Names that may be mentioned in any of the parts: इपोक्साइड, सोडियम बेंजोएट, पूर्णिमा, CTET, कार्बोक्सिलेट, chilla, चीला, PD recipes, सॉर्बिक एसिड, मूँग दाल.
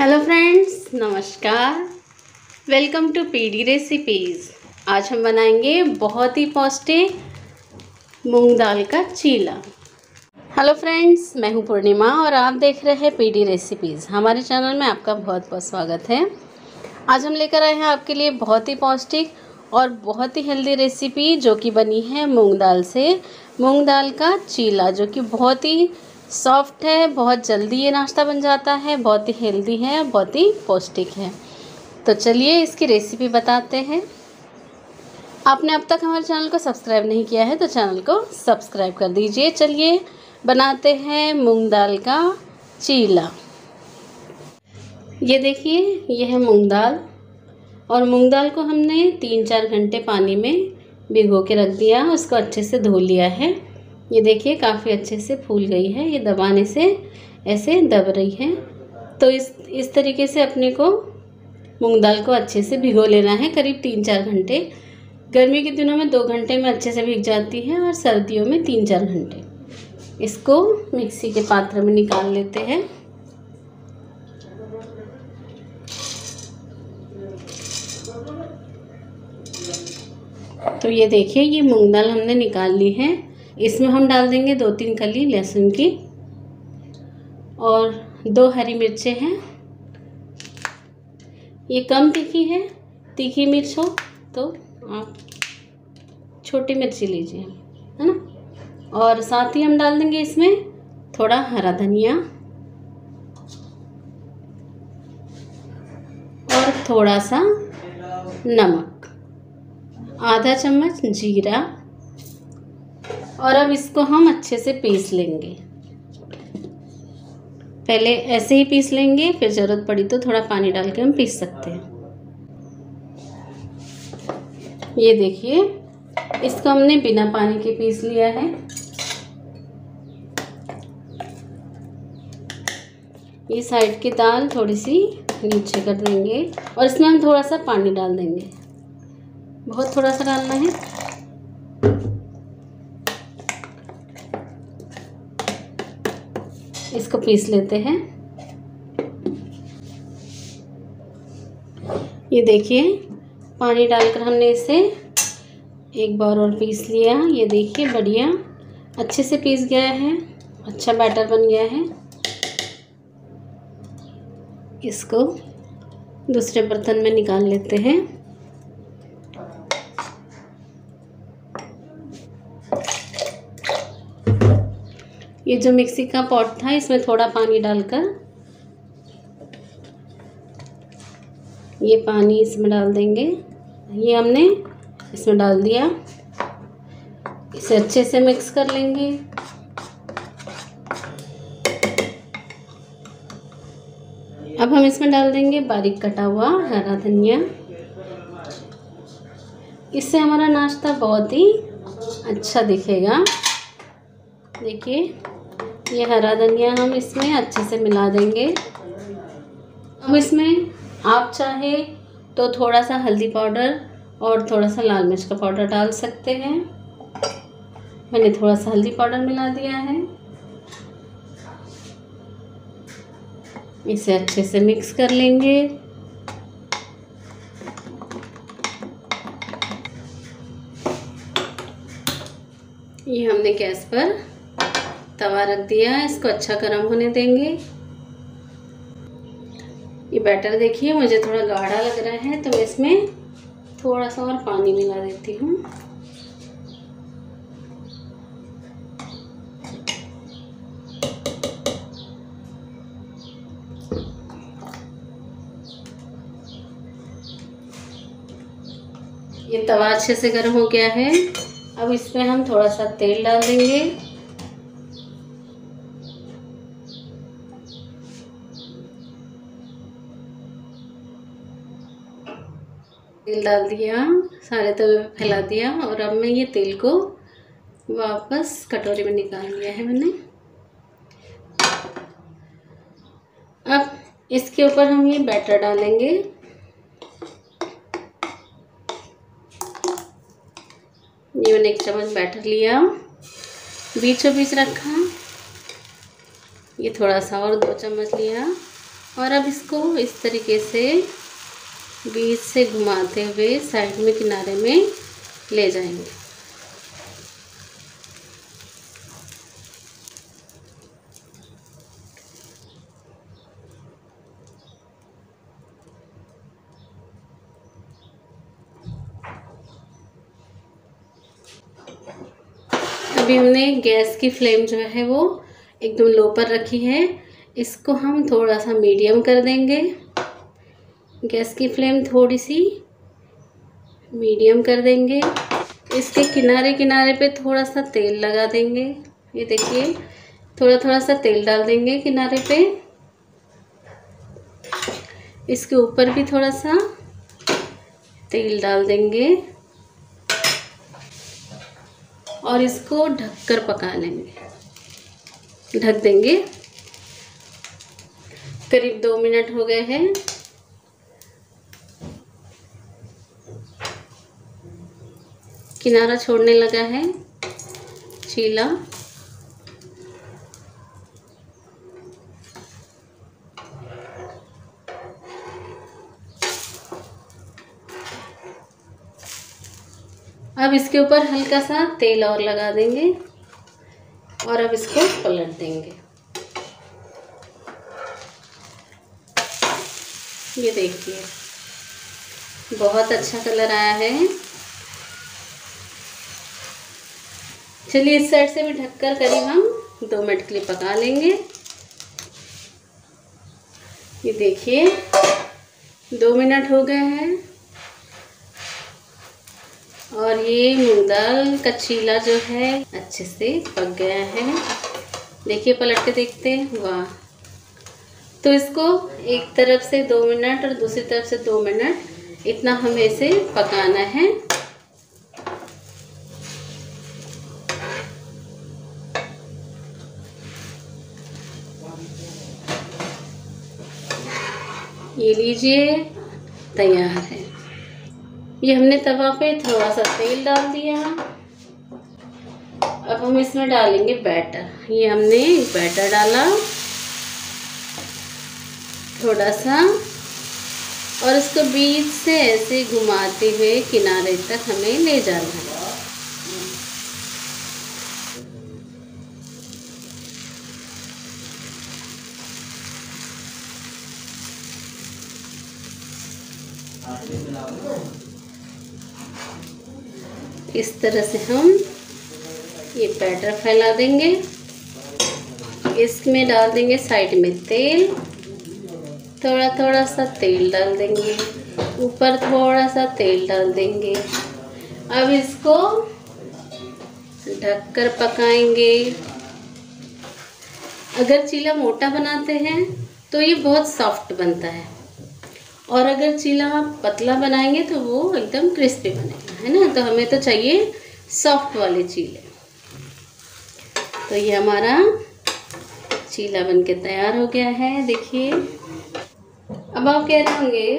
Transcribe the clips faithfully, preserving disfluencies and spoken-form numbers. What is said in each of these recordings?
Hello friends, नमस्कार। Welcome to PD recipes. आज हम बनाएंगे बहुत ही पौष्टिक मूँग दाल का चीला। हेलो फ्रेंड्स, मैं हूँ पूर्णिमा और आप देख रहे हैं पीडी रेसिपीज़। हमारे चैनल में आपका बहुत बहुत स्वागत है। आज हम लेकर आए हैं आपके लिए बहुत ही पौष्टिक और बहुत ही हेल्दी रेसिपी, जो कि बनी है मूँग दाल से। मूँग दाल का चीला जो कि बहुत ही सॉफ्ट है, बहुत जल्दी ये नाश्ता बन जाता है, बहुत ही हेल्दी है, बहुत ही पौष्टिक है। तो चलिए इसकी रेसिपी बताते हैं। आपने अब तक हमारे चैनल को सब्सक्राइब नहीं किया है तो चैनल को सब्सक्राइब कर दीजिए। चलिए बनाते हैं मूंग दाल का चीला। ये देखिए, ये है मूंग दाल और मूंग दाल को हमने तीन चार घंटे पानी में भिगो के रख दिया। उसको अच्छे से धो लिया है। ये देखिए काफ़ी अच्छे से फूल गई है। ये दबाने से ऐसे दब रही है। तो इस इस तरीके से अपने को मूंग दाल को अच्छे से भिगो लेना है, करीब तीन चार घंटे। गर्मी के दिनों में दो घंटे में अच्छे से भीग जाती है और सर्दियों में तीन चार घंटे। इसको मिक्सी के पात्र में निकाल लेते हैं। तो ये देखिए, ये मूंग दाल हमने निकाल ली है। इसमें हम डाल देंगे दो तीन कली लहसुन की और दो हरी मिर्चें हैं। ये कम तीखी है, तीखी मिर्च हो तो आप छोटी मिर्ची लीजिए, है ना। और साथ ही हम डाल देंगे इसमें थोड़ा हरा धनिया और थोड़ा सा नमक, आधा चम्मच जीरा। और अब इसको हम अच्छे से पीस लेंगे। पहले ऐसे ही पीस लेंगे, फिर ज़रूरत पड़ी तो थोड़ा पानी डाल के हम पीस सकते हैं। ये देखिए, इसको हमने बिना पानी के पीस लिया है। ये साइड की दाल थोड़ी सी नीचे कर देंगे और इसमें हम थोड़ा सा पानी डाल देंगे। बहुत थोड़ा सा डालना है। इसको पीस लेते हैं। ये देखिए, पानी डालकर हमने इसे एक बार और पीस लिया। ये देखिए, बढ़िया अच्छे से पीस गया है, अच्छा बैटर बन गया है। इसको दूसरे बर्तन में निकाल लेते हैं। ये जो मिक्सी का पॉट था, इसमें थोड़ा पानी डालकर ये पानी इसमें डाल देंगे। ये हमने इसमें डाल दिया। इसे अच्छे से मिक्स कर लेंगे। अब हम इसमें डाल देंगे बारीक कटा हुआ हरा धनिया। इससे हमारा नाश्ता बहुत ही अच्छा दिखेगा। देखिए, ये हरा धनिया हम इसमें अच्छे से मिला देंगे। अब इसमें आप चाहे तो थोड़ा सा हल्दी पाउडर और थोड़ा सा लाल मिर्च का पाउडर डाल सकते हैं। मैंने थोड़ा सा हल्दी पाउडर मिला दिया है। इसे अच्छे से मिक्स कर लेंगे। ये हमने गैस पर तवा रख दिया। इसको अच्छा गर्म होने देंगे। ये बैटर देखिए, मुझे थोड़ा गाढ़ा लग रहा है तो मैं इसमें थोड़ा सा और पानी मिला देती हूँ। ये तवा अच्छे से गर्म हो गया है। अब इसमें हम थोड़ा सा तेल डाल देंगे। तेल डाल दिया, सारे तवे पे फैला दिया। और अब मैं ये तेल को वापस कटोरी में निकाल लिया है मैंने। अब इसके ऊपर हम ये बैटर डालेंगे। ये मैंने एक चम्मच बैटर लिया, बीचों बीच रखा। ये थोड़ा सा और दो चम्मच लिया। और अब इसको इस तरीके से बीच से घुमाते हुए साइड में किनारे में ले जाएंगे। अभी हमने गैस की फ्लेम जो है वो एकदम लो पर रखी है, इसको हम थोड़ा सा मीडियम कर देंगे। गैस की फ्लेम थोड़ी सी मीडियम कर देंगे। इसके किनारे किनारे पे थोड़ा सा तेल लगा देंगे। ये देखिए थोड़ा थोड़ा सा तेल डाल देंगे किनारे पे। इसके ऊपर भी थोड़ा सा तेल डाल देंगे और इसको ढककर पका लेंगे, ढक देंगे। करीब दो मिनट हो गए हैं। किनारा छोड़ने लगा है चीला। अब इसके ऊपर हल्का सा तेल और लगा देंगे और अब इसको पलट देंगे। ये देखिए बहुत अच्छा कलर आया है। चलिए इस साइड से भी ढककर करीब हम दो मिनट के लिए पका लेंगे। ये देखिए दो मिनट हो गए हैं और ये मूँग दाल का चीला जो है अच्छे से पक गया है। देखिए पलट के देखते हैं। वाह! तो इसको एक तरफ से दो मिनट और दूसरी तरफ से दो मिनट इतना हमें इसे पकाना है। ये लीजिए तैयार है। ये हमने तवा पे थोड़ा सा तेल डाल दिया। अब हम इसमें डालेंगे बैटर। ये हमने बैटर डाला थोड़ा सा और इसको बीच से ऐसे घुमाते हुए किनारे तक हमें ले जाना है। इस तरह से हम ये बैटर फैला देंगे। इसमें डाल देंगे साइड में तेल, थोड़ा थोड़ा सा तेल डाल देंगे, ऊपर थोड़ा सा तेल डाल देंगे। अब इसको ढककर पकाएंगे। अगर चीला मोटा बनाते हैं तो ये बहुत सॉफ्ट बनता है और अगर चीला आप पतला बनाएंगे तो वो एकदम क्रिस्पी बनेगा, है ना। तो हमें तो चाहिए सॉफ्ट वाले चीले। तो ये हमारा चीला बनके तैयार हो गया है। देखिए अब आप कह रहे होंगे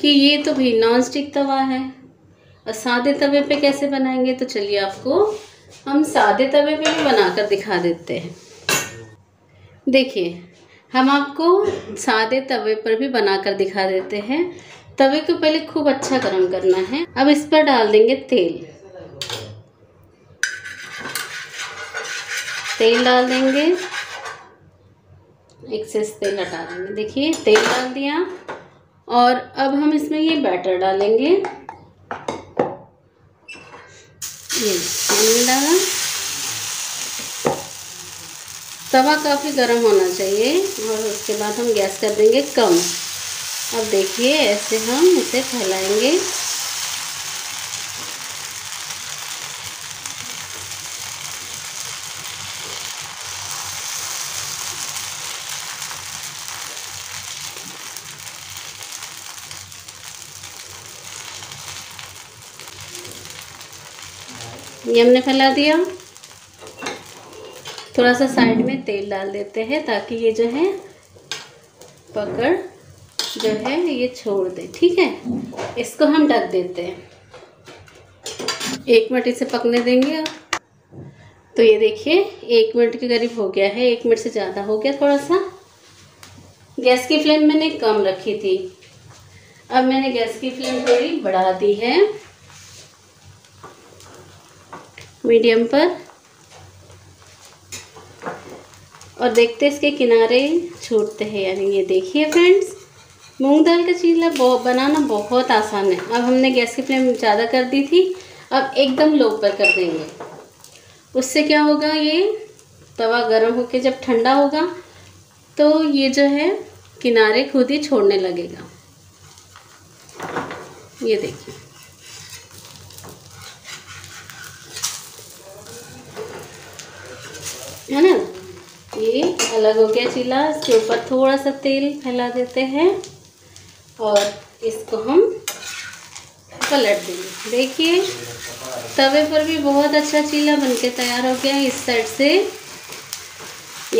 कि ये तो भाई नॉन स्टिक तवा है और सादे तवे पे कैसे बनाएंगे। तो चलिए आपको हम सादे तवे पे भी बनाकर दिखा देते हैं। देखिए हम आपको सादे तवे पर भी बनाकर दिखा देते हैं। तवे को पहले खूब अच्छा गर्म करना है। अब इस पर डाल देंगे तेल। तेल डाल देंगे, एक्सेस तेल हटा देंगे। देखिए तेल डाल दिया और अब हम इसमें ये बैटर डालेंगे। ये हमने डाला। तवा काफ़ी गर्म होना चाहिए और उसके बाद हम गैस कर देंगे कम। अब देखिए ऐसे हम इसे फैलाएंगे। ये हमने फैला दिया। थोड़ा सा साइड में तेल डाल देते हैं ताकि ये जो है पकड़ जो है ये छोड़ दे। ठीक है, इसको हम ढक देते हैं। एक मिनट इसे पकने देंगे। अब तो ये देखिए एक मिनट के करीब हो गया है, एक मिनट से ज़्यादा हो गया थोड़ा सा। गैस की फ्लेम मैंने कम रखी थी, अब मैंने गैस की फ्लेम थोड़ी बढ़ा दी है मीडियम पर। और देखते इसके किनारे छूटते हैं यानी ये देखिए फ्रेंड्स, मूँग दाल का चीला बनाना बहुत आसान है। अब हमने गैस की फ्लेम ज़्यादा कर दी थी, अब एकदम लो पर कर देंगे। उससे क्या होगा, ये तवा गर्म होके जब ठंडा होगा तो ये जो है किनारे खुद ही छोड़ने लगेगा। ये देखिए है ना, ये अलग हो गया चीला। इसके ऊपर थोड़ा सा तेल फैला देते हैं और इसको हम पलट देंगे। देखिए तवे पर भी बहुत अच्छा चीला बनके तैयार हो गया। इस साइड से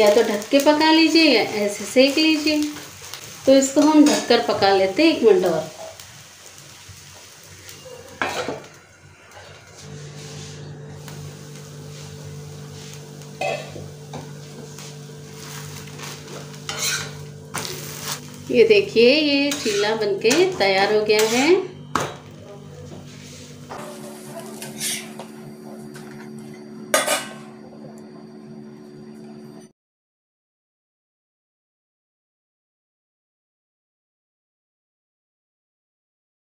या तो ढक के पका लीजिए या ऐसे सेक लीजिए। तो इसको हम ढककर पका लेते हैं एक मिनट और। ये देखिए ये चीला बनके तैयार हो गया है।